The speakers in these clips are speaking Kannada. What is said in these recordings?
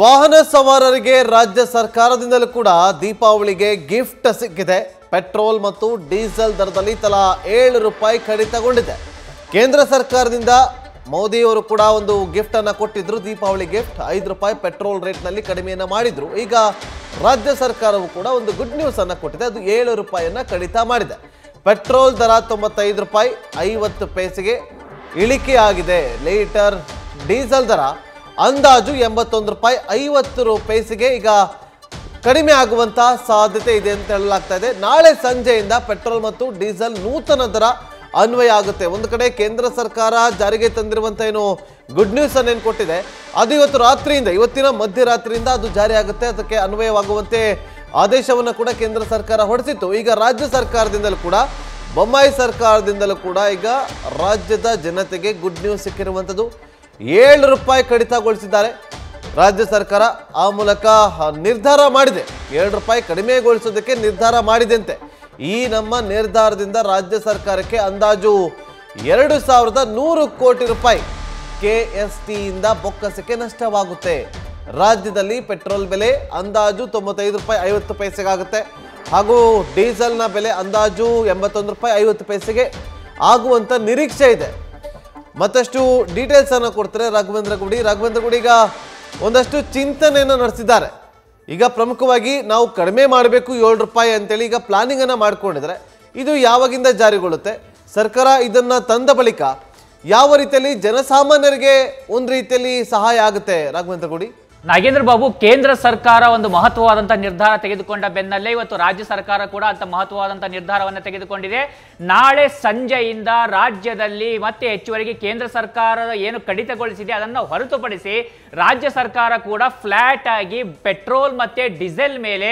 ವಾಹನ ಸವಾರರಿಗೆ ರಾಜ್ಯ ಸರ್ಕಾರದಿಂದಲೂ ಕೂಡ ದೀಪಾವಳಿಗೆ ಗಿಫ್ಟ್ ಸಿಕ್ಕಿದೆ। ಪೆಟ್ರೋಲ್ ಮತ್ತು ಡೀಸೆಲ್ ದರದಲ್ಲಿ ತಲಾ 7 ರೂಪಾಯಿ ಕಡಿತಗೊಂಡಿದೆ। ಕೇಂದ್ರ ಸರ್ಕಾರದಿಂದ ಮೋದಿ ಅವರು ಕೂಡ ಒಂದು ಗಿಫ್ಟ್ ಅನ್ನು ಕೊಟ್ಟಿದ್ರು, ದೀಪಾವಳಿ ಗಿಫ್ಟ್ 5 ರೂಪಾಯಿ ಪೆಟ್ರೋಲ್ ರೇಟ್ ನಲ್ಲಿ ಕಡಿಮೆಯನ್ನ ಮಾಡಿದ್ರು। ಈಗ ರಾಜ್ಯ ಸರ್ಕಾರವೂ ಕೂಡ ಒಂದು ಗುಡ್ ನ್ಯೂಸ್ ಅನ್ನು ಕೊಟ್ಟಿದೆ, ಅದು 7 ರೂಪಾಯಿಯನ್ನ ಕಡಿತ ಮಾಡಿದೆ। ಪೆಟ್ರೋಲ್ ದರ 95 ರೂಪಾಯಿ 50 ಪೈಸೆಗೆ ಇಳಿಕೆ ಆಗಿದೆ। ಲೀಟರ್ ಡೀಸೆಲ್ ದರ ಅಂದಾಜು 81 ರೂಪಾಯಿ 50 ಪೈಸೆಗೆ ಈಗ ಕಡಿಮೆ ಆಗುವಂತ ಸಾಧ್ಯತೆ ಇದೆ ಅಂತ ಹೇಳಲಾಗ್ತಾ ಇದೆ। ನಾಳೆ ಸಂಜೆಯಿಂದ ಪೆಟ್ರೋಲ್ ಮತ್ತು ಡೀಸೆಲ್ ನೂತನ ದರ ಅನ್ವಯ ಆಗುತ್ತೆ। ಒಂದು ಕಡೆ ಕೇಂದ್ರ ಸರ್ಕಾರ ಜಾರಿಗೆ ತಂದಿರುವಂತ ಏನು ಗುಡ್ ನ್ಯೂಸ್ ಅನ್ನು ಕೊಟ್ಟಿದೆ, ಅದು ಇವತ್ತು ರಾತ್ರಿಯಿಂದ, ಇವತ್ತಿನ ಮಧ್ಯರಾತ್ರಿಯಿಂದ ಅದು ಜಾರಿ ಆಗುತ್ತೆ। ಅದಕ್ಕೆ ಅನ್ವಯವಾಗುವಂತೆ ಆದೇಶವನ್ನು ಕೂಡ ಕೇಂದ್ರ ಸರ್ಕಾರ ಹೊರಡಿಸಿತ್ತು। ಈಗ ರಾಜ್ಯ ಸರ್ಕಾರದಿಂದಲೂ ಕೂಡ ಬೊಮ್ಮಾಯಿ ಸರ್ಕಾರದಿಂದಲೂ ಕೂಡ ಈಗ ರಾಜ್ಯದ ಜನತೆಗೆ ಗುಡ್ ನ್ಯೂಸ್ ಸಿಕ್ಕಿರುವಂಥದ್ದು। 7 ರೂಪಾಯಿ ಕಡಿತಗೊಳಿಸಿದ್ದಾರೆ ರಾಜ್ಯ ಸರ್ಕಾರ, ಆ ಮೂಲಕ ನಿರ್ಧಾರ ಮಾಡಿದೆ, 7 ರೂಪಾಯಿ ಕಡಿಮೆಗೊಳಿಸೋದಕ್ಕೆ ನಿರ್ಧಾರ ಮಾಡಿದಂತೆ। ಈ ನಮ್ಮ ನಿರ್ಧಾರದಿಂದ ರಾಜ್ಯ ಸರ್ಕಾರಕ್ಕೆ ಅಂದಾಜು 2100 ಕೋಟಿ ರೂಪಾಯಿ KSTಯಿಂದ ಬೊಕ್ಕಸಕ್ಕೆ ನಷ್ಟವಾಗುತ್ತೆ। ರಾಜ್ಯದಲ್ಲಿ ಪೆಟ್ರೋಲ್ ಬೆಲೆ ಅಂದಾಜು 95 ರೂಪಾಯಿ 50 ಪೈಸೆಗಾಗುತ್ತೆ, ಹಾಗೂ ಡೀಸೆಲ್ನ ಬೆಲೆ ಅಂದಾಜು 81 ರೂಪಾಯಿ 50 ಪೈಸೆಗೆ ಆಗುವಂಥ ನಿರೀಕ್ಷೆ ಇದೆ। ಮತ್ತಷ್ಟು ಡೀಟೇಲ್ಸ್ ಅನ್ನು ಕೊಡ್ತಾರೆ ರಾಘವೇಂದ್ರ ಗೌಡಿ ಈಗ ಒಂದಷ್ಟು ಚಿಂತನೆಯನ್ನು ನಡೆಸಿದ್ದಾರೆ। ಈಗ ಪ್ರಮುಖವಾಗಿ ನಾವು ಕಡಿಮೆ ಮಾಡಬೇಕು 7 ರೂಪಾಯಿ ಅಂತೇಳಿ ಈಗ ಪ್ಲಾನಿಂಗ್ ಅನ್ನು ಮಾಡಿಕೊಂಡಿದ್ದಾರೆ। ಇದು ಯಾವಾಗಿಂದ ಜಾರಿಗೊಳ್ಳುತ್ತೆ, ಸರ್ಕಾರ ಇದನ್ನು ತಂದ ಬಳಿಕ ಯಾವ ರೀತಿಯಲ್ಲಿ ಜನಸಾಮಾನ್ಯರಿಗೆ ಒಂದು ರೀತಿಯಲ್ಲಿ ಸಹಾಯ ಆಗುತ್ತೆ ರಾಘವೇಂದ್ರ ಗೌಡಿ? ನಾಗೇಂದ್ರ ಬಾಬು, ಕೇಂದ್ರ ಸರ್ಕಾರ ಒಂದು ಮಹತ್ವವಾದಂಥ ನಿರ್ಧಾರ ತೆಗೆದುಕೊಂಡ ಬೆನ್ನಲ್ಲೇ ಇವತ್ತು ರಾಜ್ಯ ಸರ್ಕಾರ ಕೂಡ ಅಂತ ಮಹತ್ವವಾದಂಥ ನಿರ್ಧಾರವನ್ನು ತೆಗೆದುಕೊಂಡಿದೆ। ನಾಳೆ ಸಂಜೆಯಿಂದ ರಾಜ್ಯದಲ್ಲಿ ಮತ್ತೆ ಹೆಚ್ಚುವರಿಗೆ ಕೇಂದ್ರ ಸರ್ಕಾರ ಏನು ಕಡಿತಗೊಳಿಸಿದೆ ಅದನ್ನು ಹೊರತುಪಡಿಸಿ ರಾಜ್ಯ ಸರ್ಕಾರ ಕೂಡ ಫ್ಲ್ಯಾಟ್ ಆಗಿ ಪೆಟ್ರೋಲ್ ಮತ್ತು ಡೀಸೆಲ್ ಮೇಲೆ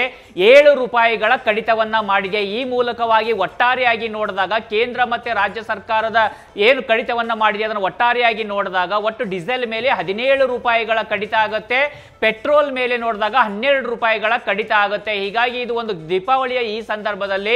7 ರೂಪಾಯಿಗಳ ಕಡಿತವನ್ನು ಮಾಡಿದೆ। ಈ ಮೂಲಕವಾಗಿ ಒಟ್ಟಾರೆಯಾಗಿ ನೋಡಿದಾಗ ಕೇಂದ್ರ ಮತ್ತು ರಾಜ್ಯ ಸರ್ಕಾರದ ಏನು ಕಡಿತವನ್ನು ಮಾಡಿದೆ ಅದನ್ನು ಒಟ್ಟಾರೆಯಾಗಿ ನೋಡಿದಾಗ ಒಟ್ಟು ಡೀಸೆಲ್ ಮೇಲೆ 17 ರೂಪಾಯಿಗಳ ಕಡಿತ ಆಗುತ್ತೆ, ಪೆಟ್ರೋಲ್ ಮೇಲೆ ನೋಡಿದಾಗ 12 ರೂಪಾಯಿಗಳ ಕಡಿತ ಆಗುತ್ತೆ। ಹೀಗಾಗಿ ಇದು ಒಂದು ದೀಪಾವಳಿಯ ಈ ಸಂದರ್ಭದಲ್ಲಿ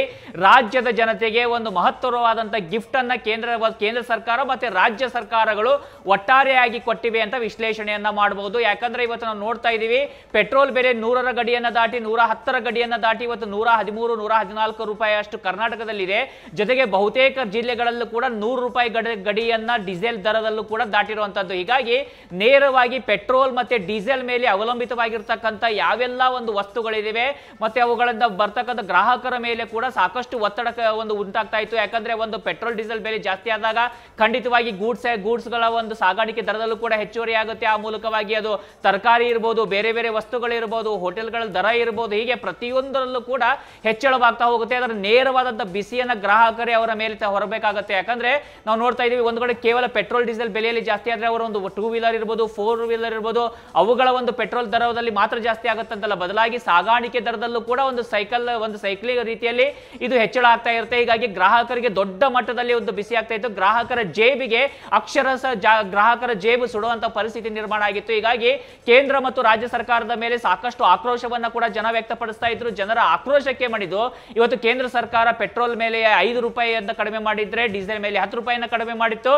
ರಾಜ್ಯದ ಜನತೆಗೆ ಒಂದು ಮಹತ್ತರವಾದಂಥ ಗಿಫ್ಟ್ ಅನ್ನ ಕೇಂದ್ರ ಸರ್ಕಾರ ಮತ್ತೆ ರಾಜ್ಯ ಸರ್ಕಾರಗಳು ಒಟ್ಟಾರೆಯಾಗಿ ಕೊಟ್ಟಿವೆ ಅಂತ ವಿಶ್ಲೇಷಣೆಯನ್ನ ಮಾಡಬಹುದು। ಯಾಕಂದ್ರೆ ಇವತ್ತು ನಾವು ನೋಡ್ತಾ ಇದ್ದೀವಿ ಪೆಟ್ರೋಲ್ ಬೆಲೆ 100ರ ಗಡಿಯನ್ನು ದಾಟಿ 110ರ ಗಡಿಯನ್ನು ದಾಟಿ ಇವತ್ತು 113-114 ರೂಪಾಯಿ ಅಷ್ಟು ಕರ್ನಾಟಕದಲ್ಲಿದೆ। ಜೊತೆಗೆ ಬಹುತೇಕ ಜಿಲ್ಲೆಗಳಲ್ಲೂ ಕೂಡ 100 ರೂಪಾಯಿ ಗಡಿಯನ್ನ ಡೀಸೆಲ್ ದರದಲ್ಲೂ ಕೂಡ ದಾಟಿರುವಂತದ್ದು। ಹೀಗಾಗಿ ನೇರವಾಗಿ ಪೆಟ್ರೋಲ್ ಮತ್ತೆ ಡೀಸೆಲ್ ಮೇಲೆ ಅವಲಂಬಿತವಾಗಿರ್ತಕ್ಕಂಥ ಯಾವೆಲ್ಲ ಒಂದು ವಸ್ತುಗಳಿವೆ ಮತ್ತೆ ಅವುಗಳಿಂದ ಬರ್ತಕ್ಕಂಥ ಗ್ರಾಹಕರ ಮೇಲೆ ಕೂಡ ಸಾಕಷ್ಟು ಒತ್ತಡ ಒಂದು ಉಂಟಾಗ್ತಾ ಇತ್ತು। ಯಾಕಂದ್ರೆ ಒಂದು ಪೆಟ್ರೋಲ್ ಡೀಸೆಲ್ ಬೆಲೆ ಜಾಸ್ತಿ ಆದಾಗ ಖಂಡಿತವಾಗಿ ಗೂಡ್ಸ್ಗಳ ಒಂದು ಸಾಗಾಣಿಕೆ ದರದಲ್ಲೂ ಕೂಡ ಹೆಚ್ಚುವರಿ ಆಗುತ್ತೆ। ಆ ಮೂಲಕವಾಗಿ ಅದು ತರಕಾರಿ ಇರ್ಬೋದು, ಬೇರೆ ಬೇರೆ ವಸ್ತುಗಳಿರ್ಬೋದು, ಹೋಟೆಲ್ಗಳ ದರ ಇರ್ಬೋದು, ಹೀಗೆ ಪ್ರತಿಯೊಂದರಲ್ಲೂ ಕೂಡ ಹೆಚ್ಚಳವಾಗ್ತಾ ಹೋಗುತ್ತೆ। ಅದರ ನೇರವಾದಂಥ ಬಿಸಿಯನ್ನ ಗ್ರಾಹಕರೇ ಅವರ ಮೇಲೆ ಹೊರಬೇಕಾಗುತ್ತೆ। ಯಾಕಂದ್ರೆ ನಾವು ನೋಡ್ತಾ ಇದೀವಿ ಒಂದು ಕಡೆ ಕೇವಲ ಪೆಟ್ರೋಲ್ ಡೀಸೆಲ್ ಬೆಲೆಯಲ್ಲಿ ಜಾಸ್ತಿ ಆದ್ರೆ ಅವರು ಒಂದು 2 ವೀಲರ್ ಇರ್ಬೋದು, 4 ವೀಲರ್ ಇರ್ಬೋದು, ಅವುಗಳ ಒಂದು ಪೆಟ್ರೋಲ್ ದರದಲ್ಲಿ ಮಾತ್ರ ಜಾಸ್ತಿ ಆಗುತ್ತಂತಲ್ಲ, ಬದಲಾಗಿ ಸಾಗಾಣಿಕೆ ದರದಲ್ಲೂ ಕೂಡ ಒಂದು ಸೈಕ್ಲಿಂಗ್ ರೀತಿಯಲ್ಲಿ ಇದು ಹೆಚ್ಚಳ ಆಗ್ತಾ ಇರುತ್ತೆ। ಹೀಗಾಗಿ ಗ್ರಾಹಕರಿಗೆ ದೊಡ್ಡ ಮಟ್ಟದಲ್ಲಿ ಒಂದು ಬಿಸಿ ಆಗ್ತಾ ಇತ್ತು, ಗ್ರಾಹಕರ ಜೇಬಿಗೆ ಅಕ್ಷರಶಃ ಗ್ರಾಹಕರ ಜೇಬು ಸುಡುವಂತ ಪರಿಸ್ಥಿತಿ ನಿರ್ಮಾಣ ಆಗಿತ್ತು। ಹೀಗಾಗಿ ಕೇಂದ್ರ ಮತ್ತು ರಾಜ್ಯ ಸರ್ಕಾರದ ಮೇಲೆ ಸಾಕಷ್ಟು ಆಕ್ರೋಶವನ್ನ ಕೂಡ ಜನ ವ್ಯಕ್ತಪಡಿಸ್ತಾ ಇದ್ರು। ಜನರ ಆಕ್ರೋಶಕ್ಕೆ ಮಣಿದು ಇವತ್ತು ಕೇಂದ್ರ ಸರ್ಕಾರ ಪೆಟ್ರೋಲ್ ಮೇಲೆ 5 ರೂಪಾಯಿಯನ್ನ ಕಡಿಮೆ ಮಾಡಿದ್ರೆ ಡೀಸೆಲ್ ಮೇಲೆ 10 ರೂಪಾಯಿಯನ್ನ ಕಡಿಮೆ ಮಾಡಿತ್ತು।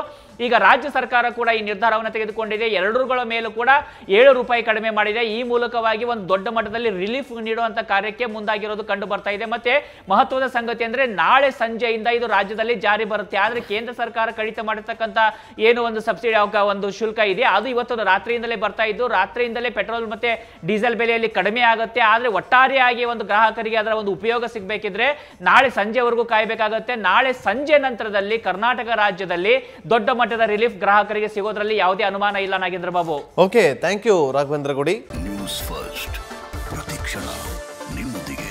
ಈಗ ರಾಜ್ಯ ಸರ್ಕಾರ ಕೂಡ ಈ ನಿರ್ಧಾರವನ್ನು ತೆಗೆದುಕೊಂಡಿದೆ, ಎರಡೂಗಳ ಮೇಲೂ ಕೂಡ 7 ರೂಪಾಯಿ ಕಡಿಮೆ ಮಾಡಿದೆ। ಈ ಮೂಲಕವಾಗಿ ಒಂದು ದೊಡ್ಡ ಮಟ್ಟದಲ್ಲಿ ರಿಲೀಫ್ ನೀಡುವಂತ ಕಾರ್ಯಕ್ಕೆ ಮುಂದಾಗಿರೋದು ಕಂಡು ಬರ್ತಾ ಇದೆ। ಮತ್ತೆ ಮಹತ್ವದ ಸಂಗತಿ ಅಂದ್ರೆ ನಾಳೆ ಸಂಜೆಯಿಂದ ಇದು ರಾಜ್ಯದಲ್ಲಿ ಜಾರಿ ಬರುತ್ತೆ, ಆದ್ರೆ ಕೇಂದ್ರ ಸರ್ಕಾರ ಕಡಿತ ಮಾಡತಕ್ಕಂತ ಏನು ಒಂದು ಸಬ್ಸಿಡಿ ಒಂದು ಶುಲ್ಕ ಇದೆ ಅದು ಇವತ್ತು ರಾತ್ರಿಯಿಂದಲೇ ಬರ್ತಾ ಇದ್ದು, ರಾತ್ರಿಯಿಂದಲೇ ಪೆಟ್ರೋಲ್ ಮತ್ತೆ ಡೀಸೆಲ್ ಬೆಲೆಯಲ್ಲಿ ಕಡಿಮೆ ಆಗುತ್ತೆ। ಆದ್ರೆ ಒಟ್ಟಾರೆಯಾಗಿ ಒಂದು ಗ್ರಾಹಕರಿಗೆ ಅದರ ಒಂದು ಉಪಯೋಗ ಸಿಗಬೇಕಿದ್ರೆ ನಾಳೆ ಸಂಜೆವರೆಗೂ ಕಾಯಬೇಕಾಗುತ್ತೆ। ನಾಳೆ ಸಂಜೆ ನಂತರದಲ್ಲಿ ಕರ್ನಾಟಕ ರಾಜ್ಯದಲ್ಲಿ ದೊಡ್ಡ ಮಟ್ಟದ ರಿಲೀಫ್ ಗ್ರಾಹಕರಿಗೆ ಸಿಗೋದ್ರಲ್ಲಿ ಯಾವುದೇ ಅನುಮಾನ ಇಲ್ಲ Nagendra Babu. Okay, thank you Raghavendra Gowdi. News first, ಪ್ರತಿಕ್ಷಣ ನಿಮ್ಮೊಂದಿಗೆ।